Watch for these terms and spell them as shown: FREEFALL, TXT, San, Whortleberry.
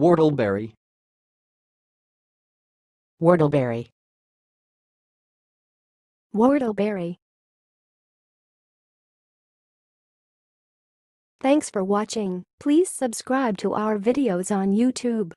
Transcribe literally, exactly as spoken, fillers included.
Whortleberry. Whortleberry. Whortleberry. Thanks for watching. Please subscribe to our videos on YouTube.